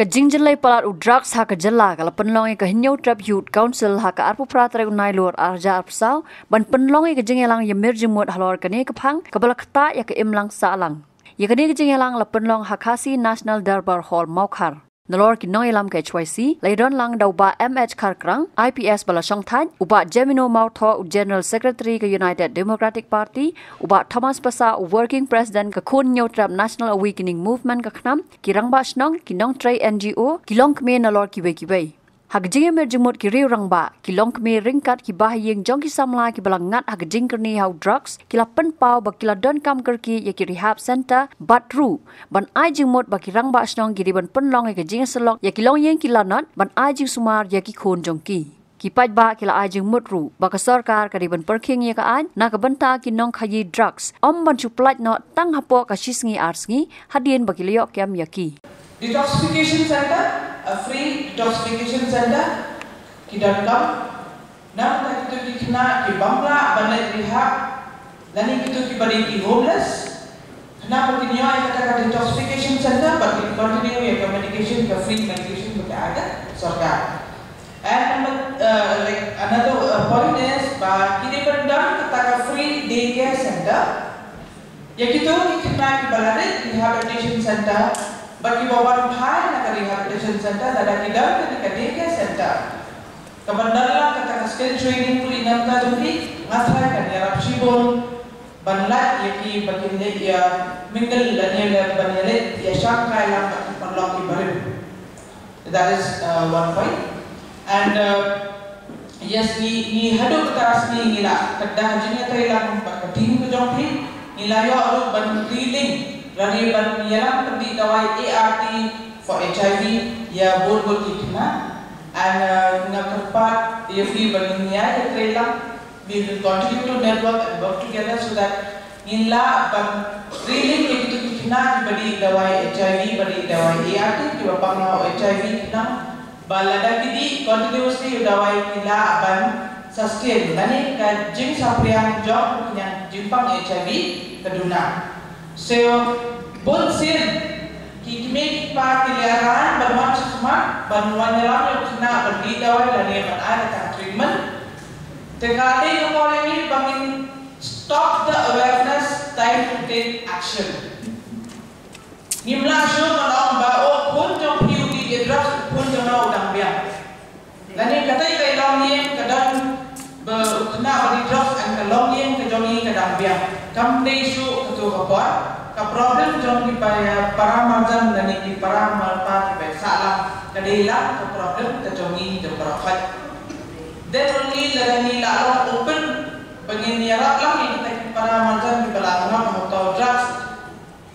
Kajingjelai palat udraks haka jela kala penlongi ke Konyo Trap Youth Council haka arpu pratra unai luar arja arpsau ban penlongi kajingelang yemir jemut halor kene kepang kebala keta ya ke imlang salang. Ya kene kajingelang la penlong hakasi National Darbar Hall Maukhar. Nalor kinong ilam ke HYC laidon lang dauba MH Kargerang IPS bala songtan uba Jemino Mautho General Secretary ke United Democratic Party uba Thomas Besar Working President ke Konyo Trap National Awakening Movement ke Khenam kirang ba snong kinong tray NGO kilong kme nalor kiwe-kiwe. Hakjing emerjemut kiri orang ba kilong kemi ringkat ki bahayeng jong ki samla ki balangat hakjing kerni how drugs kila penpau ba kila don kam kerki ya ki rehab center batru ban ajing mot ba kirang ba snong ki ban penlong ke jing selok ya kilong yeng kila not ban ajing sumar ya ki khon jong ki kipaj ba kila ajing mutru ba ka sarkar ka ban perking ya ka an na ka benta ki nong khayi drugs om ban chuplat not tang hapo ka shisngi arsngi hadien ba kilyo kem ya ki detoxification center. A free detoxification center ki dalam nak kita tu kena ke bangla bandar rehab lani kita ki bari di homeless kena pergi nyoy kata detoxification center bagi continue ya communication ke free medication bagi ada sorga and like another point is bagi di bandar kata ke free daycare center ya kita ki kena ke balare rehabilitation center bagi bawa bahan nak rehabilitation center ada di dalam ketika daycare center. Kebenaran kata skill training pun ingat jadi masalah kan ya rapsibol banlah yaki baginda ya mingle lanyala banyalet ya syangka yang tak perlu ibarat. That is one point. And yes ni hadu kata asli ngila kada hajinya tayang pak tim ke jonghi ngilayo aru ban reeling dari ban yalang perdi dawai ART for HIV ya bol kikna and nakarpat if we baniya ya trela we will continue to network and work together so that inla ban really begitu kikna badi dawai HIV badi dawai ART juga pangno HIV kikna balada kidi continuously dawai ila ban sustain nani ka jing sapriang job punya jimpang HIV keduna. So, both sir, kikmik pa kiliaran banuan sesama banuan nyelam yang kena berdiri dawai dan yang ada kata treatment. Tengah hari kemarin ini bangin stop the awareness, time to take action. Nimla show menong bawa pun jom piuti jedras pun jom nau udang biang. Dan yang kata ikan long yang kadang berkena berdras dan kelong yang kejongi kadang biang. Kampai isu itu kapal, kaproblem jom kita para macam dan kita para malpa kita salah, kadailah kaproblem terjongi jom berafat. Dan only ladani lalu open penginjaran lagi kita para macam kita lakukan atau drugs.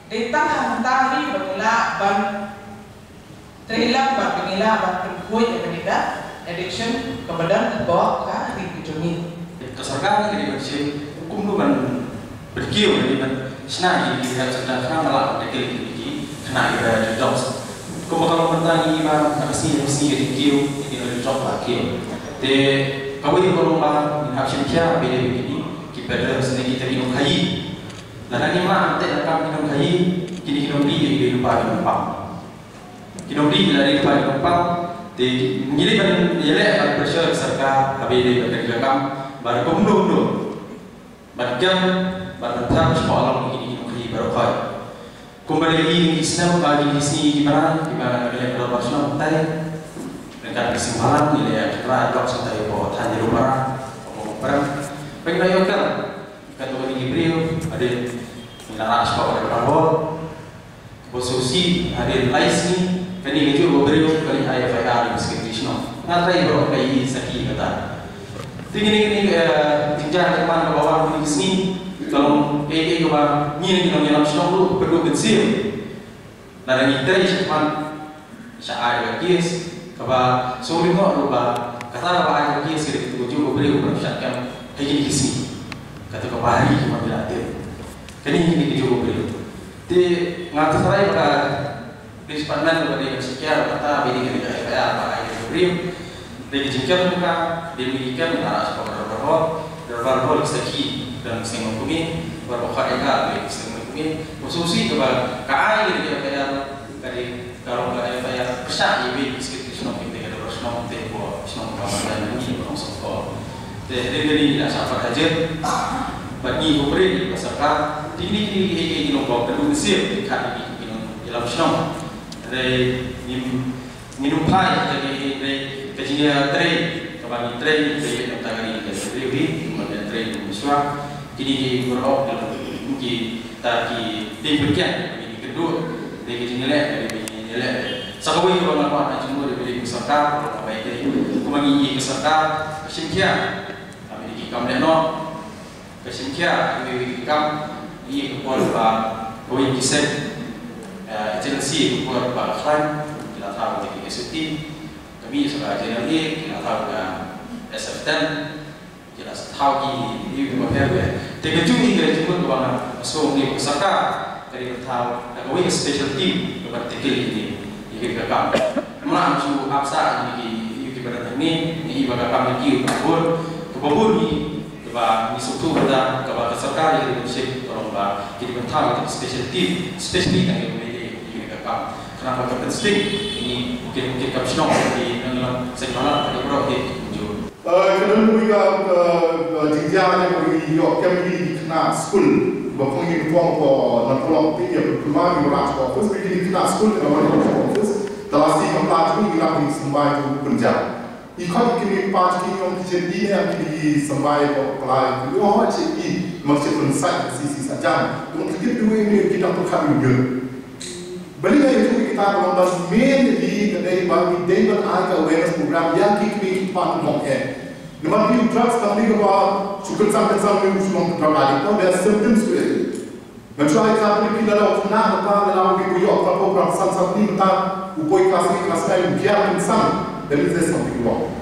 Ditang tangri begila ban, terhilang ban begila ban terkuat begila addiction kemudian bawa ke dijongi. Kesorkan kita bersih kumpulan. Berkiu dari mana? Senang di dalam cerita kena malah dekil dekil kena ibarat jobs. Kau bakal bertanya ibarat nasi dekil dekil job lagi. Tapi kau ini kalau malah habis kerja beda begini, kita dalam sendiri kita minum kayu. Lain ni malah kita dapat minum kayu, kita minum di dari lupa di lupa. Minum di dari lupa di lupa. Tapi jadi mana jelek pressure serta habis dari belakang baru kau mundur. Bahkan bertentang sekolah ini negeri barokah. Kembali lagi Islam bagi di sini gimana negara berbasis tadi dengan kesimpulan nilai kita dok setai bahwa tanya rumah orang bagi rakyat kan tuan Ibril ada nilai sekolah berbasis posisi ada laisi kan ini juga beriuk kali ayat-ayat di sekitarnya. Nanti berokah ini sakit kata. Tinggi tinggal teman bawah di sini kalau coba nyilang senang perlu kecil. Dan yang terakhir teman saya IPS coba sulit kok coba kata apa IPS kita tuju beri persiapkan kayak di sini kata coba hari cuma dilatih. Kini ini tuju beri. Di ngatur saya pada dispanan kepada yang sekian kata beri kerja apa yang beri. Dari jengkel muka, dimiliki antara sekolah berbagai segi dan semua kumi berbagai kata, semua kumi khususnya kepada KAI dari Kalau nggak ada yang besar, ibu miskin itu senang penting, ada orang senang penting buat senang pemakanan, senang sokol. Jadi tidak sabar aja. Bagi pemerintah peserta, ini nombor kedua sih dekat ini dalam senang. Dari minumpai dari kejadian tren, kembali tren dari tangan ini dari ibu, kemudian tren muswa. Ini berok dalam mungkin tadi tim berkian ini kedua. Dari nilai dari nilai. Sekali kalau melakukan jumlah dari peserta, kalau baik dari kemengi peserta, kesingkia, kami di KAM deno, kesingkia, kami di KAM, ini kepala pak Boeing Kisep, agensi kepala pak Khan, kita tahu dari SUT, kami sudah JNE, kita tahu dari SFTN, kita tahu di UPF, terkejut hingga jumlah kebangan, so ini peserta. Dari bertahu, nak wing special team dapat tekil ini, ikut KAM. Malah musuh absa ini ikut berada ini, ini ibarat KAM lagi berbual, berbual ni, dapat disuruh pada kepada peserta yang diusik orang bah, jadi bertahu itu special team yang memilih ikut KAM. Kerana berkat stick ini mungkin kapsul di dalam sekolah ada berarti tujuh. Kerana mereka jenjang yang pergi yok kami kena school. Bahkan ini buang ke nampolok tinggi berkembang di beranjak office, begini kita sekolah dalam beranjak office, dalam si mempelajari kita di sembai itu penjara. Ikon kini pelajari yang terjadi yang di sembai pelai, oh jadi macam pensaik sisi saja. Untuk kita dua ini kita perkara juga. Balik itu kita dalam main di kedai bagi dengan agak awareness program yang kini pelajari yang Number few drugs coming about to consumption something which not dramatic, no, there are symptoms to it. When try example, people are often not allowed to be offered program something that who boy classic class time gear in some, there is something wrong.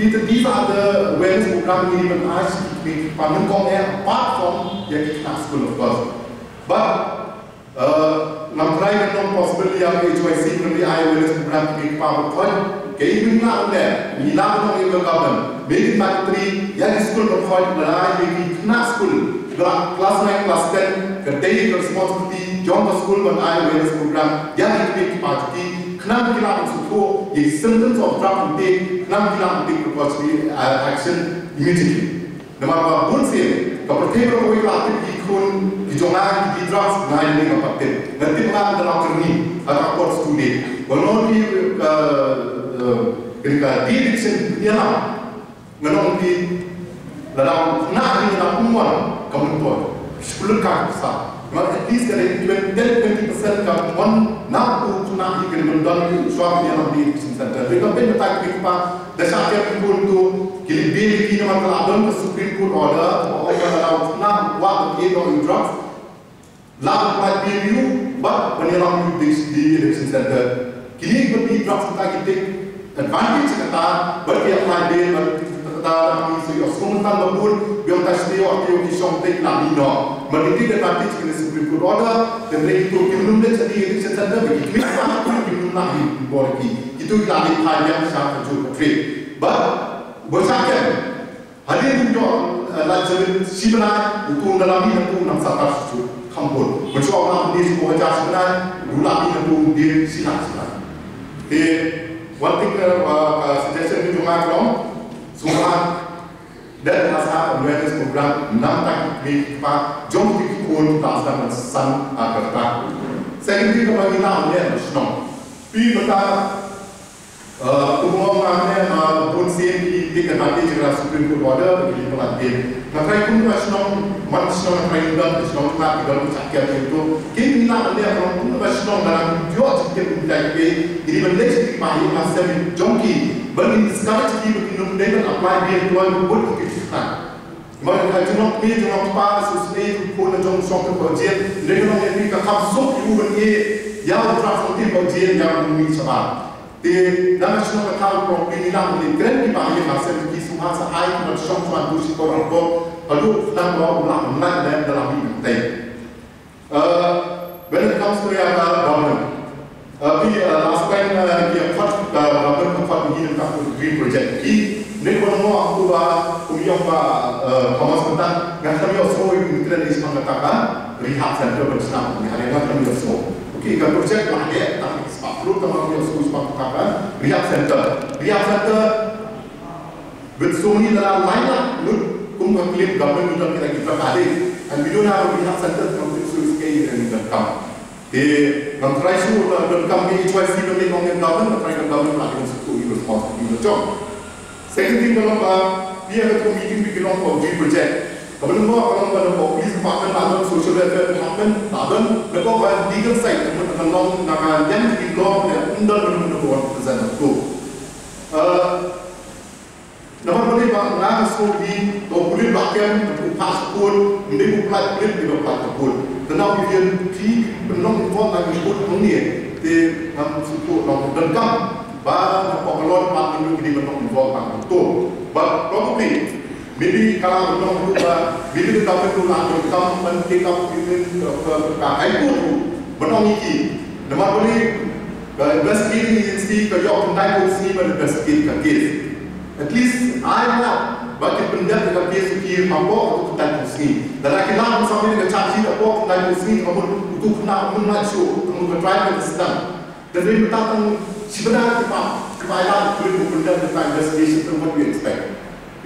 These are the awareness program we even ask to make funding come here apart from the class school of course. But now try and not possibly have HYC from the awareness program to make power point. Keibunan anda, hilang orang yang berkabun, bagi materi yang sekolah berkhidmat adalah bagi kena sekolah, dalam kelas naik kelas 10, kerjai responsibility, jumpa sekolah berai awareness program yang diberi parti, kena hilang suku, yang symptoms of drug intake, kena hilang intake precautionary action immediately. Nama apa pun sih, kalau percaya orang yang aktif di kun, di jongan, di drugs, naik dengan parti, nanti makan dalam kerni, atau course today, kalau di ketika di diksen dia nak menolak dalam nak dengan umur kementuan sepuluh kali besar, maka at least dari 20% kementuan nak urunan ikut mendalam suami yang di diksen center. Jadi kalau kita kira dasar kita pun tu kini beli nama dalam Supreme Court order orang dalam nak buat dia orang drugs, lalu buat BU buat penyelam di diksen center. Kini beri drugs kita kita advantage kata berpihak hadir berkata dalam serius komentar berbun biarkan setiap orang yang something nak bina berarti advantage kena Supreme Court order dan mereka itu belum dah jadi election center bagi mereka belum nak diborgi itu kami hanya sangat jujur free but bersamaan hadir juga lancaran sibenar hukum dalam ini hukum nak sabar jujur kampung bercakap di sebuah jas benar ulang ini hukum di sinar-sinar di one thing suggestion itu cuma kalau semua dan masa awareness program nampak di pak jom kita pun tanpa kesan kerja. Secondly kalau kita aware bersama, pi kita umum ramai pun sendiri kita nanti jika Supreme Court order begini pelatih. Nanti pun bersama bersama perayaan bersama kita dalam cakap itu kita nak aware kalau pun bersama dalam jauh kita tidak boleh. Jadi berlepas dari asam jongki, berminyak sekarang jadi berminum dengan apa yang tuan buat kita. Mereka jumlah ni jumlah pas, susah itu pun jumlah sokong projek. Mereka orang ini kekam sok ibu ini, yang berasal dari projek yang mungkin sebab. Jadi dalam jumlah kekam projek ini lah mungkin kerana banyak asam jongki semua sahaya dan sokong tuan buat kita orang kok. Lalu dalam ulang ulang dan dalam ini penting. Bila kita melihat dalam tapi aspek yang kuat dalam kuat ini tentang green project ini, ni kalau mau aku kumiong Thomas Besar, yang kami osmo itu tidak disemangatakan rehab center bersenam, hari ini kami osmo. Okey, kalau projek mahal, tak sempat. Notfallhilfe vid Skogsbackammaren, Rehab Center with so many that are lined up. Look, come and claim government will not give us. And we don't have a Rehab Center from the Swiss K and will come. They will try to will come the HYC will make on the government, try to government not to be responsible for the job. Second thing, we have a meeting we belong for G project. Government kalau police department atau social welfare department, atau legal side, kalau nak yang di law dan undang undang berbuat kesalahan tu. Nampak boleh bangga sekali, kalau boleh bahkan paspor, boleh buat boleh tidak paspor. Kenapa dia ti penolong buat lagi buat ni? Dia ham support orang dengkam, bah pokok lor pun dia penolong buat orang tu. But probably maybe kalau orang berubah, maybe tetapi tu nak berkam, mentikam, ini berkaitan itu, berong ini. Nampak boleh investigasi ini, kerja orang ini berinvestigasi kes. At least I know, bagi penjat dengan kes ini, apa orang kita ini. Dan akhirnya bersama dengan caci apa orang kita ini, kamu untuk nak menacu, kamu bertanya tentang. Dan dia bertanya sebenarnya apa? Kemahiran perlu penjat tentang investigasi terhadap expect.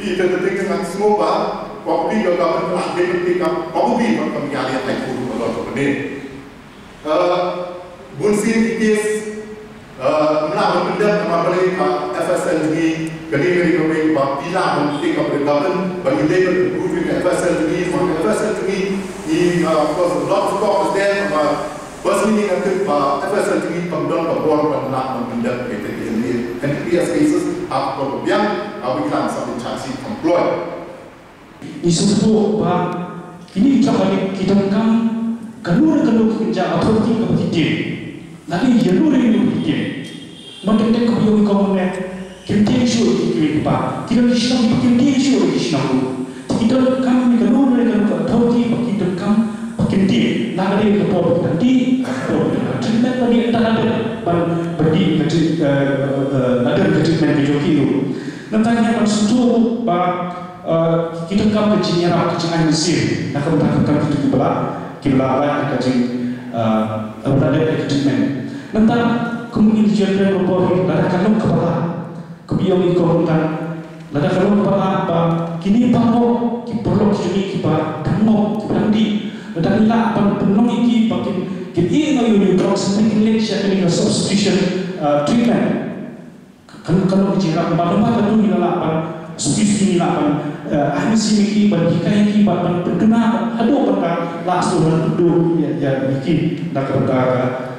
Di terdetik dengan semua, probably government telah menentukan probably mempunyai aliran guru atau sebagainya. Bunsin IPS menaruh benda kembali ke FSLG, kini kembali ke bila menentukan government bagi dia berhubung dengan FSLG ini first lot of talks there, first meeting nanti FSLG kemudian berbual tentang benda kaitan ini and IPS cases. Apa problem? Apa kita sampai chansi employ? Isu itu bah ini cakap kita kan kenur kerja apa tu kita berhijab, nanti jalur ini berhijab. Macam mana kau yang kau mana kerja isu itu bah tidak Islam kerja isu Islam kita kan kenur kerja apa tu kita kan kerja nanti kita boleh nanti treatment tadi entah ada berdiri ada treatment dijokiro. Nantinya persetuju bah kita kau kecilnya rak kecingan Mesir, nak bertangkap itu kibla lain kecil berada di treatment. Nanti kemungkinan jadinya berbohong, ada kalau kepala kebiayaan korban, ada kalau kepala bah kini bangun kiperlok jadi kibar tengok berandi, ada hilang penong ini pakai. Jadi kalau you drugs neglect, jadi substitution treatment. Kalau bicara bagaimana kalau dilakukan substitusi dilakukan, ansi miki, bandingkan miki, banding pengguna, aduh perkara langsung dan aduh ya miki, nak perkara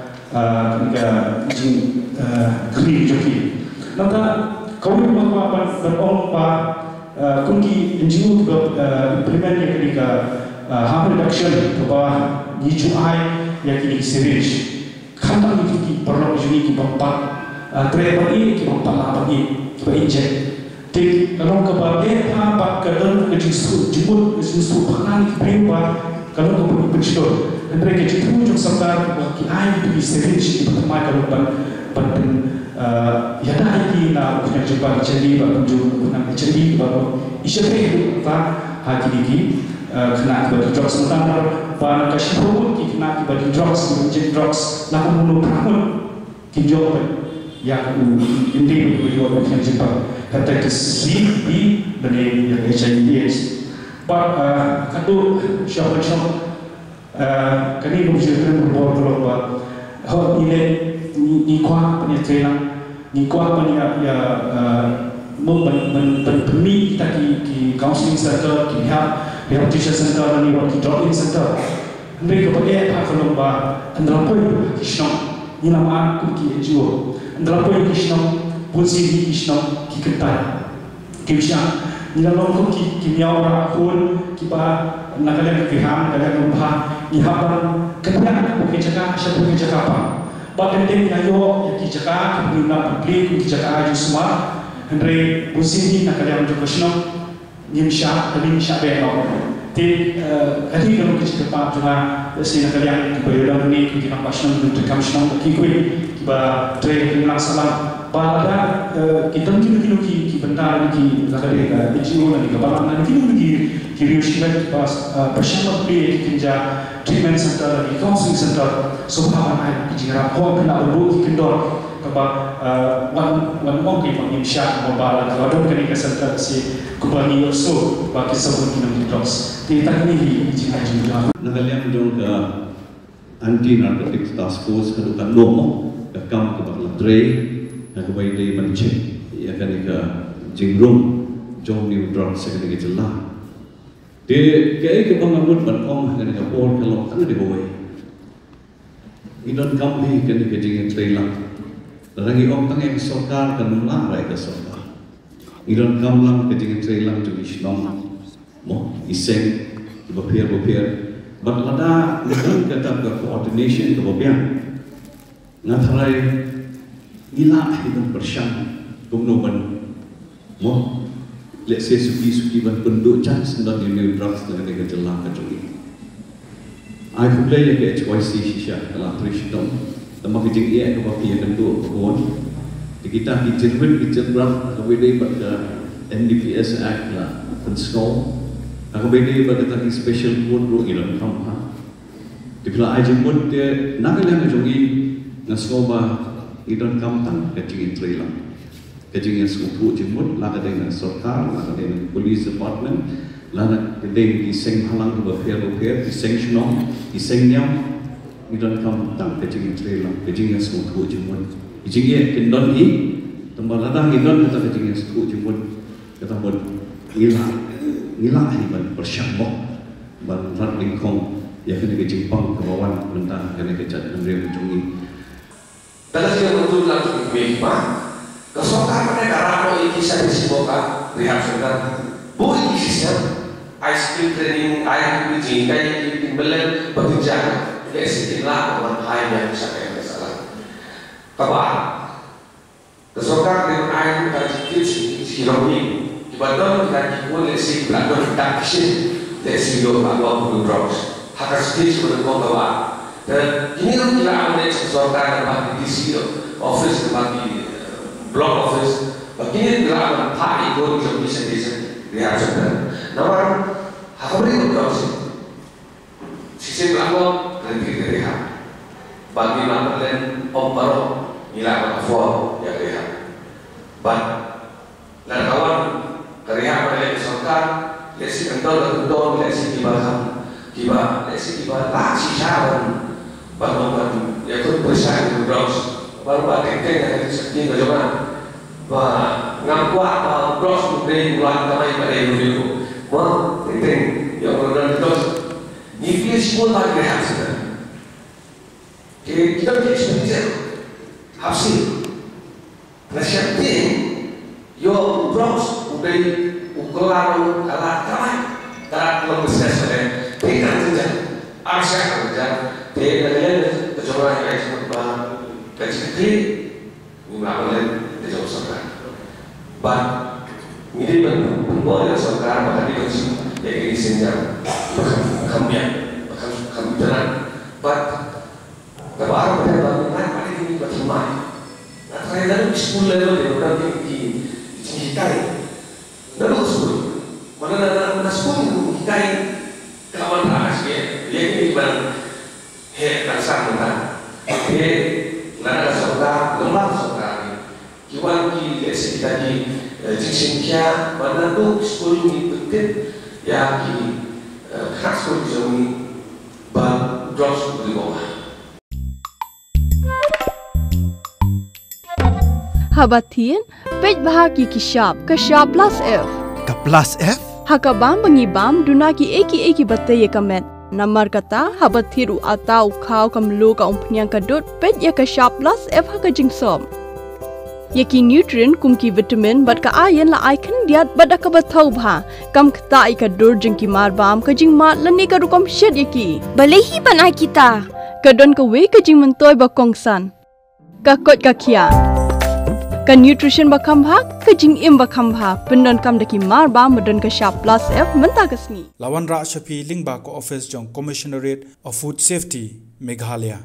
jin kering joki. Nanti kau yang melakukan berompak kunci NGO implement yang ketika harm reduction ke bawah DJI. Yakini serius, kantang itu kita perlu juni kita empat, terakhir ini kita empat lapar ini kita injek. Jadi kalau kebagai apa kadang kejusru jemput kejusru pakan berubah kalau kemudian berjual. Mereka jemput juga sampai bagi air itu serius kita pertama kalau pen ya dah ini nak punya jumpa jadi baru jumpa nak jadi baru isyafir tak hati lagi. Kena akibat drugs sementara bahan kasih pun kena akibat drugs menjadi drugs nak membunuh kamu kinjauan yang inti berjuang dengan cepat hepatitis C, B dan yang HIV/AIDS. But kado syawal kini berjuang berbual berbual. Hal ini nikuah penyelidikan nikuah penyelidikan mempermih kita di counseling center di hal Rehabilitation Center dan Iwaki Drop-In Center. Mereka pakai apa kalau bah antara poin Islam ni nama aku ki NGO. Antara poin Islam pun sini Islam diketat. Kebisaan ni nama aku ki kimia orang pun kita nak kalian faham kalian memaham ni haban kepada aku kecakap siapa kecakap apa. Bahkan dia nyayo yang kecakap kemudian publik kecakap semua. Henry pun sini nak kalian juga Islam. Nyimsha, tapi nyimsha benar. Jadi kalau kita dapat cuma sehingga yang kebayuran ini kita pasang untuk kamsong kikui, bah tren melaksanakan balada kita mungkin lagi bentar lagi zakat NGO lagi kepala nanti lagi kiriusikan pas bersama beli kerja treatment center di counseling center subhanallah kira kau kena berbuk kendor kebab wan mungkin menginsya membalas kalau ada kenikmatan si kubangi yosu bagi semua kita terus kita ini dijinai juga. Nelayan dong ke anti narkotik task force kedukan lomo ke kamp kebalan dray kebaik dari pencet ia kenika jingrung jom ni drop seketika jelah di kayak kebangan movement om kenika board kalau kena dibawai idon kami kenika jingin trailer. Lagi om tang yang sokar dan ulang rakyat sokar. Iron kamlang kejengin trailang jenis nom, mo iseng, berpihak. Berlada iron kata berkoordinasi keberpihakan. Ngatrai hilang iron bersang, kumnoban, mo let's say suki berpenduk chance dan ini drugs dan ini kejelang kejengin. Aku play ke HYC shisha dalam tradisional. Tambah kecil ia kebahagiaan tentu pun. Kita kecil berapa kemudian pada NDPS Act lah, penskau. Kemudian pada tadi special pun rugilah kampah. Jika aja pun dia nak yang menjungi naskau bah idon kampang kecilin trailang, kecilin skupu jemput lah kadang serta lah kadang police department lah kadang diseng halang kebahagiaan diseng senang diseng nyam. Idon kampung tang kecingnya trailer, kecingnya semua jemun, kecingnya kendon i, tempat ladang idon kita kecingnya semua jemun, kita buat hilang hebat bersyambok, bantuan lingkong, ya kena kejimpang kebawan mentah, kena kecat menjadi menjungi. Dalam siapa tu lagi bima, kesokan mereka ramo ini saya disibukkan, lihat sudah, buih isian, ice cream training, air biji, kain timbelan, berjaya. Jadi sekitar orang lain yang bisa kaya masalah. Kebal, kesokan dengan air kita cuci silomi. Kebetulan kita cuci lesi belakang kita kisah lesi dua bawa bulu drops. Hakar sedikit sebelum kebal. Dan ini kan kita ambil kesokan tempat di sini, office tempat di blok office. Begini kita ambil tak ikut lebih sedikit lihat saudara. Namun, hakar itu drops. Sisi belakang nanti terlihat bagi maklum opero nilai kafur yang terlihat, ban dan kawan terlihat oleh sokar lesi kendor lesi kibar tak siaran bangun yaitu perisai bros baru batik yang seperti bagaimana mengakuat bros memberi bulan kami pada ibu wah penting yang berada bros ini semua tak terlihat sudah. Kita punya ekspertis, hafsi, nasyati, yo bronze, udah ukuran kalah kalah, kalah lembes dasarnya. Tinggal kerja, arsya kerja, tinggalnya kecuali ekspor bahan ekspertis, mengambil kerja usaha. Bah, ini berbuat dengan saudara maka dibenci, jadi senjata. Kami jalan, tapi orang berdebat dengan mana ini berjemaah. Nah, kerana sekolah itu diorang dicintai, lalu sekolah mana nak sekolah itu dicintai kawan ramas ye, dia ini bang he kasar mana, he nara saudara lemah saudara, kawan kita sekitar di Jingxingkia mana tu sekolah ini penting, ya kita khaskan jauh bahan drops di bawah. Habatin, pej bahagi kishab plus F. Hakabam bangibam duna ki eki batay kamen. Namar kata habatiru atau kau kamlu ka umpnyang kadut pej ya kishab plus F hakajingsom. Yaki nutrient kumki vitamin bat ka ayan la icon diat bat akabathau bha kam khta ika dur jingki mar bam ka jing ma lani ka rukom shed yaki balehi ban ai kita kadon ka we ka jing man toy ba kongsan ka kot ka khia ke nutrition bakambah, ke jing im bakambah, pendon kam daki marba medon ke sharp plus f mentakesni. Lawan rak syapi lingba ke office jong Commissionerate of Food Safety Meghalaya.